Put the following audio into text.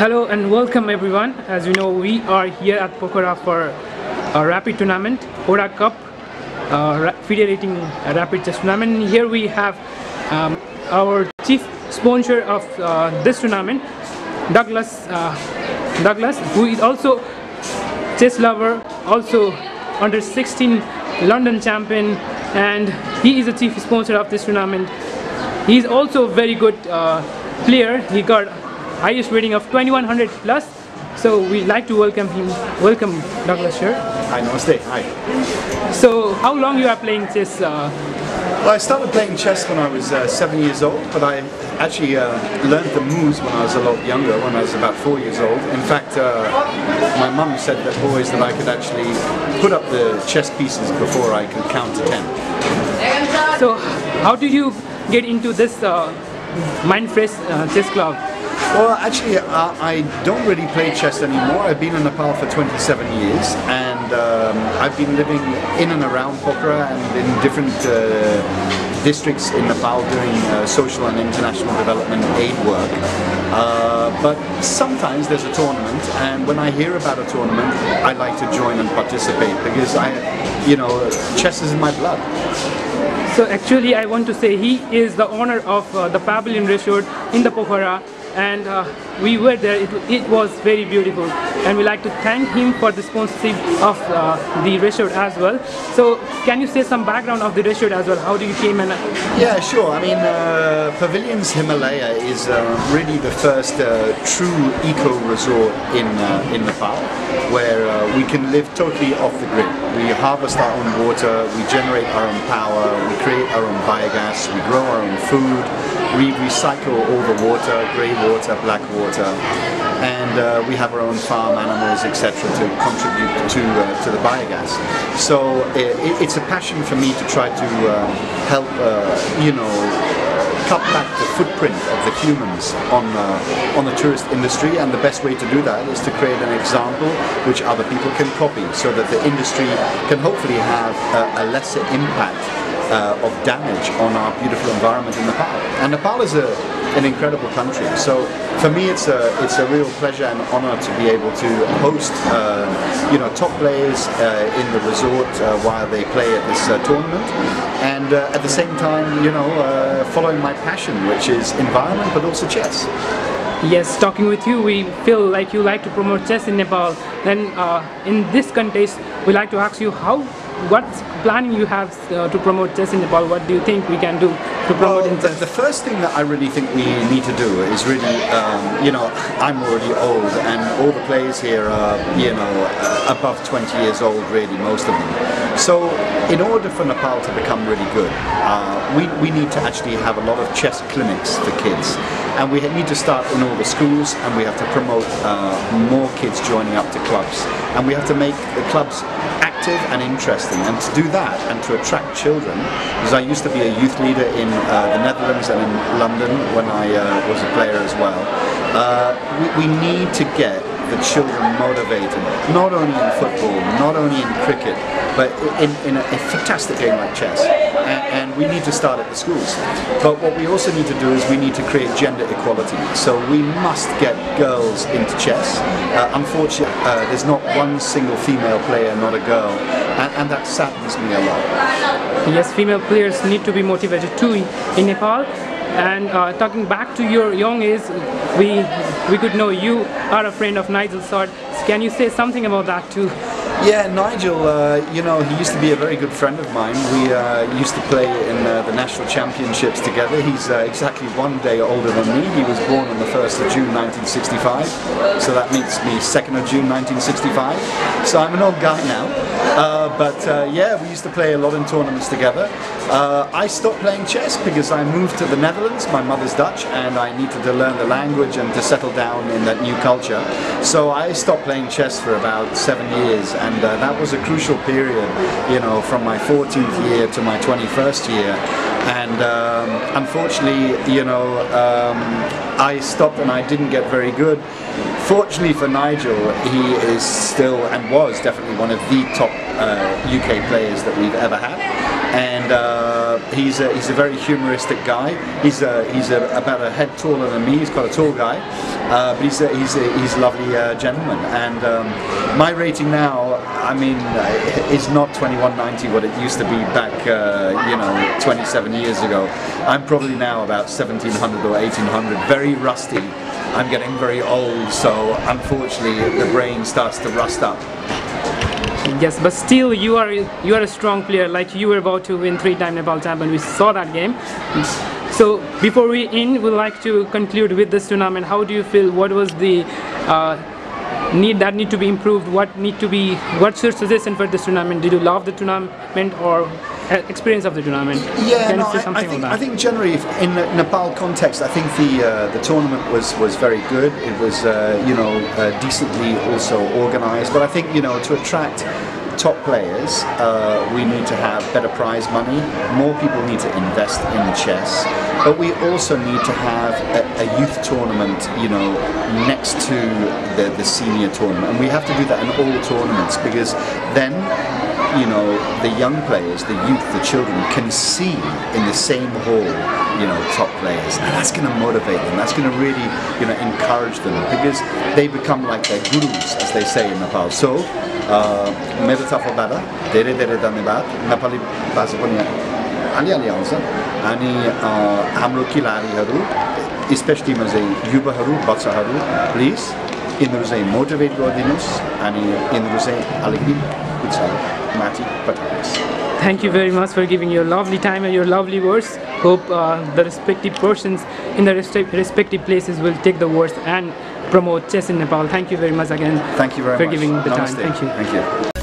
Hello and welcome everyone. As you know, we are here at Pokhara for a rapid tournament, ODA Cup, federating rapid chess tournament. Here we have our chief sponsor of this tournament, Douglas, who is also chess lover, also under 16 London champion, and he is the chief sponsor of this tournament. He is also a very good player. He got highest rating of 2100+, so we'd like to welcome him. Welcome, Douglas Sher. Hi, namaste. Hi. So, how long you are playing chess? Well, I started playing chess when I was 7 years old, but I actually learned the moves when I was a lot younger, when I was about 4 years old. In fact, my mum said that always that I could actually put up the chess pieces before I could count to 10. So, how did you get into this Mindfresh chess club? Well, actually, I don't really play chess anymore. I've been in Nepal for 27 years, and I've been living in and around Pokhara and in different districts in Nepal doing social and international development aid work. But sometimes there's a tournament, and when I hear about a tournament, I like to join and participate because chess is in my blood. So actually, I want to say he is the owner of the Pavilion Resort in the Pokhara. And we were there, it was very beautiful, and we like to thank him for the sponsorship of the resort as well. So can you say some background of the resort as well? How do you came and... Yeah, sure. I mean, Pavilions Himalaya is really the first true eco-resort in Nepal, where we can live totally off the grid. We harvest our own water, we generate our own power, we create our own biogas, we grow our own food, we recycle all the water, grey water, black water, and we have our own farm animals, etc., to contribute to the biogas. So it's a passion for me to try to help, cut back the footprint of the humans on the tourist industry, and the best way to do that is to create an example which other people can copy, so that the industry can hopefully have a lesser impact of damage on our beautiful environment in Nepal. And Nepal is an incredible country, so for me it's a real pleasure and honor to be able to host top players in the resort while they play at this tournament, and at the same time following my passion, which is environment but also chess. Yes, talking with you, we feel like you like to promote chess in Nepal. Then in this context, we like to ask you what planning you have to promote chess in Nepal? What do you think we can do to promote chess? The first thing that I really think we need to do is really, I'm already old, and all the players here are, above 20 years old, really, most of them. So in order for Nepal to become really good, we need to actually have a lot of chess clinics for kids. And we need to start in all the schools, and we have to promote more kids joining up to clubs. And we have to make the clubs active and interesting. And to do that, and to attract children, because I used to be a youth leader in the Netherlands and in London when I was a player as well, we need to get the children motivated, not only in football, not only in cricket, but in a fantastic game like chess. And we need to start at the schools. But what we also need to do is we need to create gender equality. So we must get girls into chess. Unfortunately, there's not one single female player, not a girl, and that saddens me a lot. Yes, female players need to be motivated too in Nepal. And talking back to your young age, we could know you are a friend of Nigel Short. Can you say something about that too? Yeah, Nigel, he used to be a very good friend of mine. We used to play in the national championships together. He's exactly 1 day older than me. He was born on the 1st of June 1965, so that makes me 2nd of June 1965. So I'm an old guy now. We used to play a lot in tournaments together. I stopped playing chess because I moved to the Netherlands. My mother's Dutch, and I needed to learn the language and to settle down in that new culture. So I stopped playing chess for about 7 years. And that was a crucial period, from my 14th year to my 21st year. And unfortunately, I stopped and I didn't get very good. Fortunately for Nigel, he is still and was definitely one of the top UK players that we've ever had. And He's a very humoristic guy. He's about a head taller than me. He's quite a tall guy, but he's a lovely gentleman. And my rating now, I mean, it's not 2190 what it used to be back, you know, 27 years ago. I'm probably now about 1700 or 1800. Very rusty. I'm getting very old, so unfortunately the brain starts to rust up. Yes, but still you are a strong player. Like, you were about to win three-time Nepal champion. We saw that game. So before we end, we'd like to conclude with this tournament. How do you feel? What was the need to be improved? What's your suggestion for this tournament? Did you love the tournament or experience of the tournament? Yeah, no, I think generally in the Nepal context, I think the tournament was very good. It was you know, decently also organized, but I think, you know, to attract top players, we need to have better prize money. More people need to invest in chess, but we also need to have a youth tournament, you know, next to the senior tournament, and we have to do that in all tournaments, because then, you know, the young players, the youth, the children can see in the same hall, you know, top players, and that's going to motivate them. That's going to really, you know, encourage them, because they become like their gurus, as they say in Nepal. So, especially please, motivate and thank you very much for giving your lovely time and your lovely words. Hope the respective persons in the respective places will take the words and promote chess in Nepal. Thank you very much again. Thank you very much for giving the time. Thank you. Thank you.